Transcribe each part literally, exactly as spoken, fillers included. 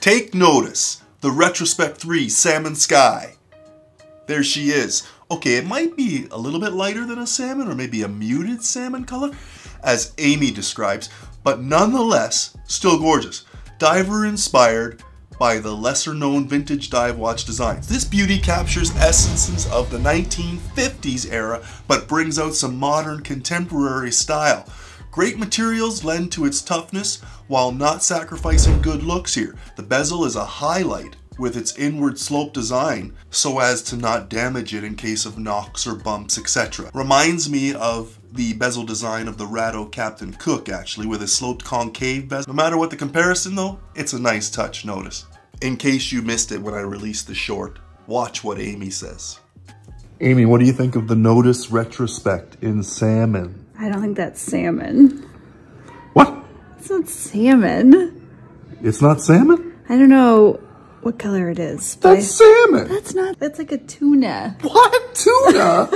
Take notice, the Retrospect three Salmon Sky. There she is. Okay, it might be a little bit lighter than a salmon, or maybe a muted salmon color, as Amy describes, but nonetheless, still gorgeous. Diver inspired by the lesser known vintage dive watch designs. This beauty captures essences of the nineteen fifties era, but brings out some modern contemporary style. Great materials lend to its toughness while not sacrificing good looks here. The bezel is a highlight with its inward slope design so as to not damage it in case of knocks or bumps, et cetera. Reminds me of the bezel design of the Rado Captain Cook, actually, with a sloped concave bezel. No matter what the comparison though, it's a nice touch, Notice. In case you missed it when I released the short, watch what Amy says. Amy, what do you think of the Nodus Retrospect in salmon? I don't think that's salmon. What? It's not salmon. It's not salmon? I don't know what color it is. That's salmon. That's not, that's like a tuna. What? Tuna?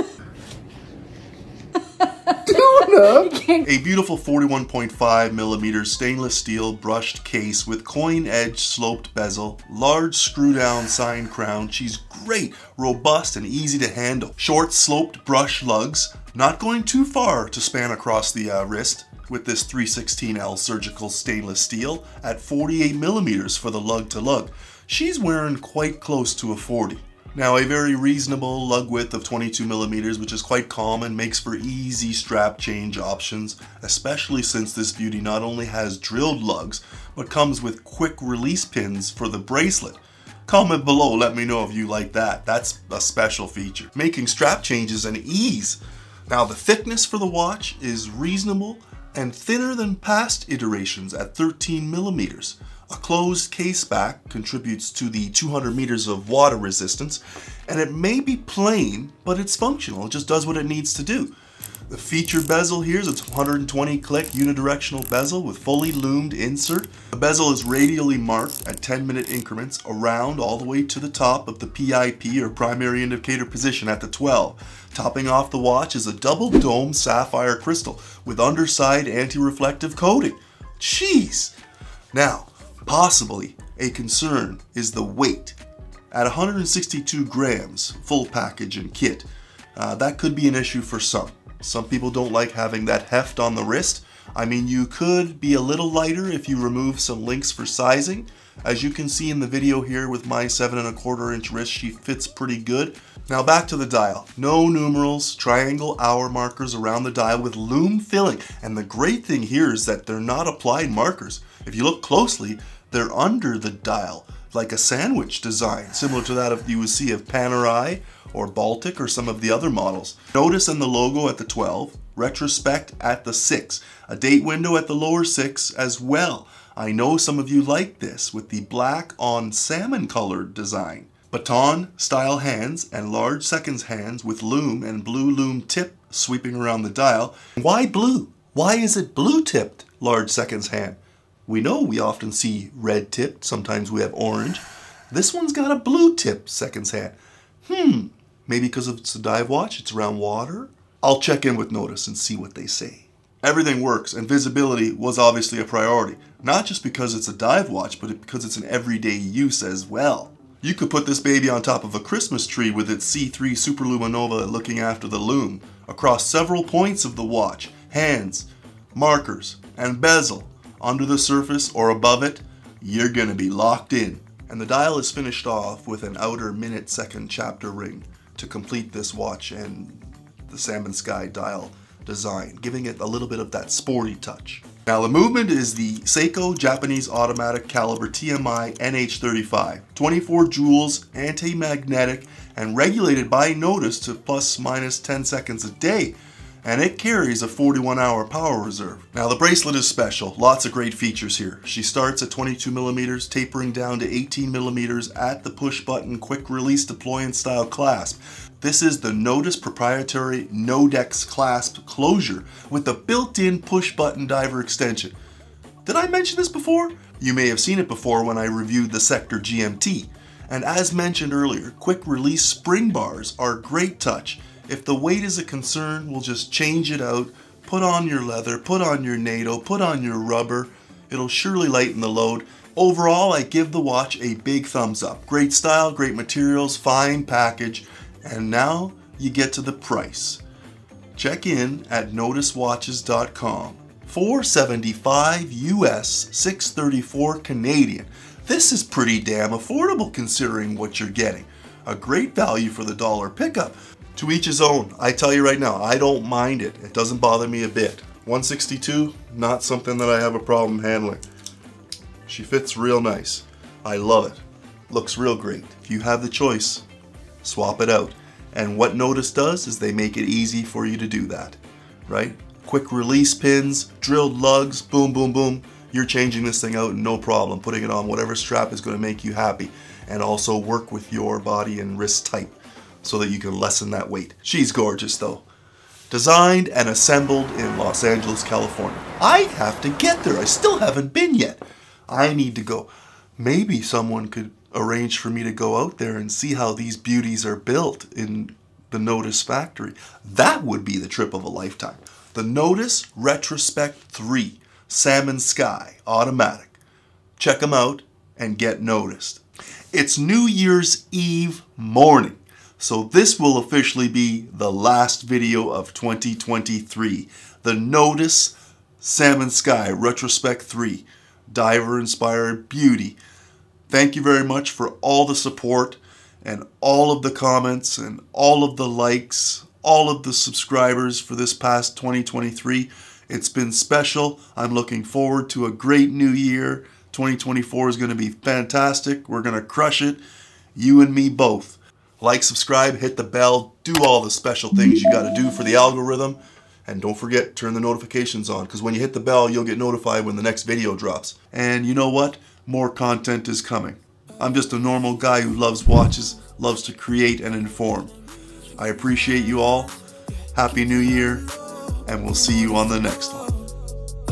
Tuna? A beautiful forty-one point five millimeter stainless steel brushed case with coin edge sloped bezel, large screw down sign crown. She's great, robust and easy to handle. Short sloped brush lugs, not going too far to span across the uh, wrist with this three sixteen L surgical stainless steel at forty-eight millimeters for the lug to lug. She's wearing quite close to a forty. Now, a very reasonable lug width of twenty-two millimeters, which is quite common, makes for easy strap change options, especially since this beauty not only has drilled lugs, but comes with quick release pins for the bracelet. Comment below, let me know if you like that. That's a special feature. Making strap changes an ease. Now, the thickness for the watch is reasonable and thinner than past iterations at thirteen millimeters. A closed case back contributes to the two hundred meters of water resistance, and it may be plain, but it's functional. It just does what it needs to do. The feature bezel here is a one hundred twenty click unidirectional bezel with fully loomed insert. The bezel is radially marked at ten minute increments around all the way to the top of the P I P, or primary indicator position, at the twelve. Topping off the watch is a double dome sapphire crystal with underside anti-reflective coating. Jeez! Now, possibly a concern is the weight. At one hundred sixty-two grams, full package and kit, uh, that could be an issue for some. Some people don't like having that heft on the wrist. I mean, you could be a little lighter if you remove some links for sizing. As you can see in the video here with my seven and a quarter inch wrist, she fits pretty good. Now back to the dial. No numerals, triangle hour markers around the dial with lume filling. And the great thing here is that they're not applied markers. If you look closely, they're under the dial, like a sandwich design, similar to that of you would see of Panerai or Baltic or some of the other models. Notice in the logo at the twelve, Retrospect at the six, a date window at the lower six as well. I know some of you like this with the black on salmon colored design. Baton style hands and large seconds hands with lume and blue lume tip sweeping around the dial. Why blue? Why is it blue tipped large seconds hand? We know we often see red tipped, sometimes we have orange. This one's got a blue tip seconds hand. Hmm, maybe because it's a dive watch, it's around water. I'll check in with Nodus and see what they say. Everything works, and visibility was obviously a priority. Not just because it's a dive watch, but because it's an everyday use as well. You could put this baby on top of a Christmas tree with its C three Superluminova looking after the lume, across several points of the watch, hands, markers, and bezel. Under the surface or above it, you're gonna be locked in. And the dial is finished off with an outer minute second chapter ring to complete this watch and the Salmon Sky dial design, giving it a little bit of that sporty touch. Now the movement is the Seiko Japanese automatic caliber T M I N H thirty-five, twenty-four joules, anti-magnetic, and regulated by Nodus to plus minus ten seconds a day. And it carries a forty-one hour power reserve. Now the bracelet is special, lots of great features here. She starts at twenty-two millimeters, tapering down to eighteen millimeters at the push button quick release deployant style clasp. This is the Nodus proprietary Nodex clasp closure with the built-in push button diver extension. Did I mention this before? You may have seen it before when I reviewed the Sector G M T. And as mentioned earlier, quick release spring bars are a great touch. If the weight is a concern, we'll just change it out, put on your leather, put on your NATO, put on your rubber. It'll surely lighten the load Overall, I give the watch a big thumbs up. Great style, great materials, fine package. And now you get to the price. Check in at nodus watches dot com. four seventy-five U S, six thirty-four Canadian. This is pretty damn affordable considering what you're getting. A great value for the dollar pickup. To each his own. I tell you right now, I don't mind it. It doesn't bother me a bit. one sixty-two, not something that I have a problem handling. She fits real nice. I love it. Looks real great. If you have the choice, swap it out. And what Nodus does is they make it easy for you to do that, right? Quick release pins, drilled lugs, boom, boom, boom. You're changing this thing out, no problem. Putting it on whatever strap is going to make you happy. And also work with your body and wrist type so that you can lessen that weight. She's gorgeous though. Designed and assembled in Los Angeles, California. I have to get there. I still haven't been yet. I need to go. Maybe someone could arrange for me to go out there and see how these beauties are built in the Nodus factory. That would be the trip of a lifetime. The Nodus Retrospect three Salmon Sky Automatic. Check them out and get noticed. It's New Year's Eve morning. So this will officially be the last video of twenty twenty-three. The Nodus Salmon Sky Retrospect three. Diver-inspired beauty. Thank you very much for all the support and all of the comments and all of the likes, all of the subscribers for this past twenty twenty-three. It's been special. I'm looking forward to a great new year. twenty twenty-four is going to be fantastic. We're going to crush it. You and me both. Like, subscribe, hit the bell, do all the special things you got to do for the algorithm. And don't forget, turn the notifications on, because when you hit the bell, you'll get notified when the next video drops. And you know what? More content is coming. I'm just a normal guy who loves watches, loves to create and inform. I appreciate you all. Happy New Year, and we'll see you on the next one.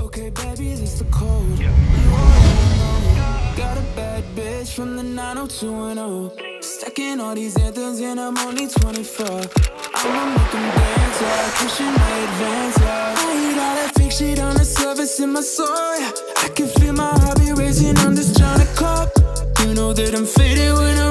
Okay, baby, this is the code. Yeah. Got a bad bitch from the nine oh two one oh. Stacking all these anthems and I'm only twenty-four. I'ma make them dance, yeah. Pushing my advance, yeah. I hate all that fake shit on the surface in my soul, yeah. I can feel my heart be racing, I'm just trying to cope. You know that I'm faded when I'm